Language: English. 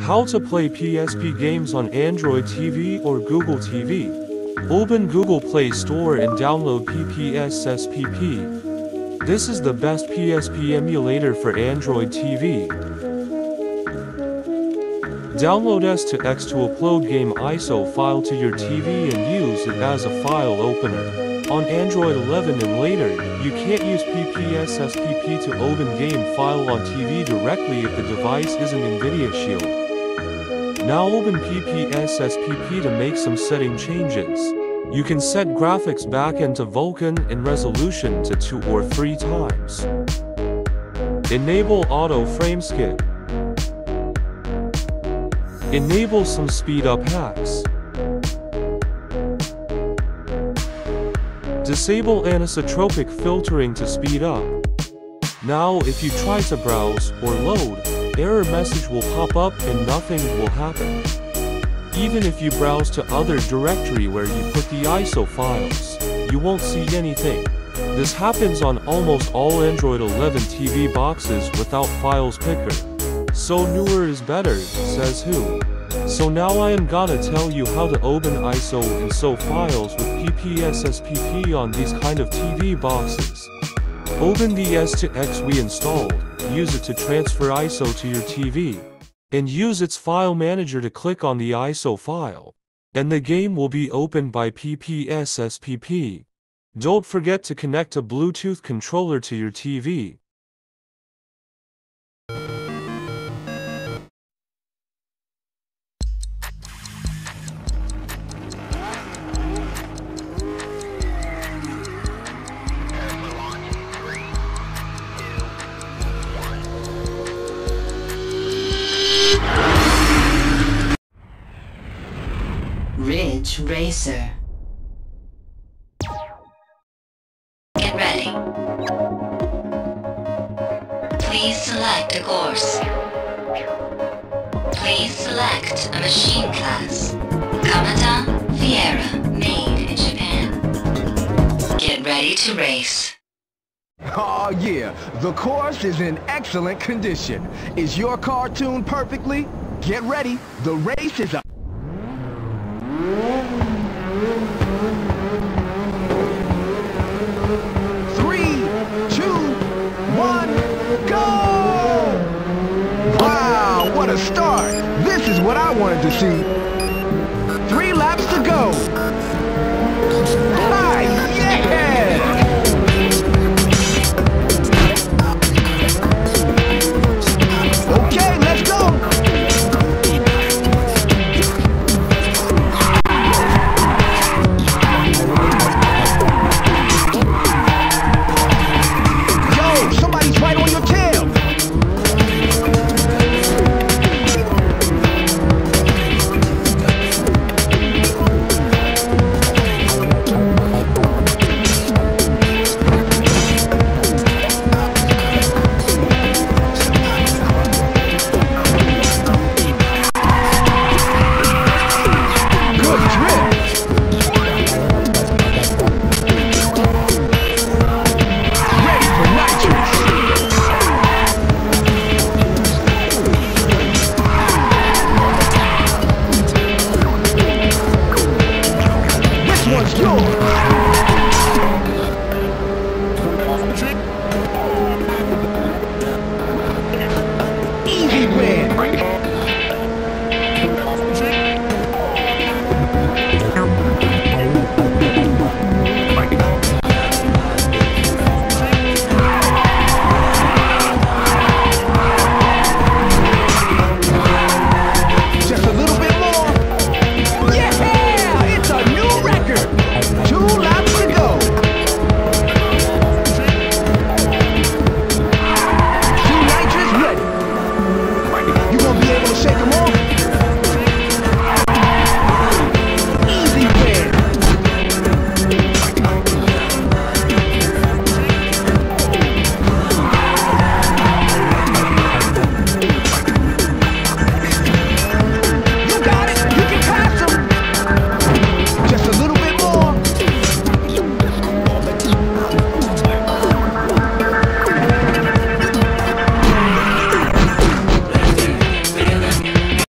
How to play PSP games on Android TV or Google TV. Open Google Play Store and download PPSSPP. This is the best PSP emulator for Android TV. Download S2X to upload game ISO file to your TV and use it as a file opener. On Android 11 and later, you can't use PPSSPP to open game file on TV directly if the device is an NVIDIA Shield. Now open PPSSPP to make some setting changes. You can set graphics backend to Vulkan and resolution to 2 or 3 times. Enable auto frame skip. Enable some speed up hacks. Disable anisotropic filtering to speed up. Now if you try to browse or load, error message will pop up and nothing will happen. Even if you browse to other directory where you put the ISO files, you won't see anything. This happens on almost all Android 11 TV boxes without files picker. So newer is better, says who? So now I am gonna tell you how to open ISO and ISO files with PPSSPP on these kind of TV boxes. Open the S2X we installed, use it to transfer ISO to your TV, and use its file manager to click on the ISO file, and the game will be opened by PPSSPP. Don't forget to connect a Bluetooth controller to your TV. Ridge Racer. Get ready. Please select a course. Please select a machine class. Kamada Vieira, made in Japan. Get ready to race. Oh yeah, the course is in excellent condition. Is your car tuned perfectly? Get ready, the race is up. Start. This is what I wanted to see. 3 laps to go.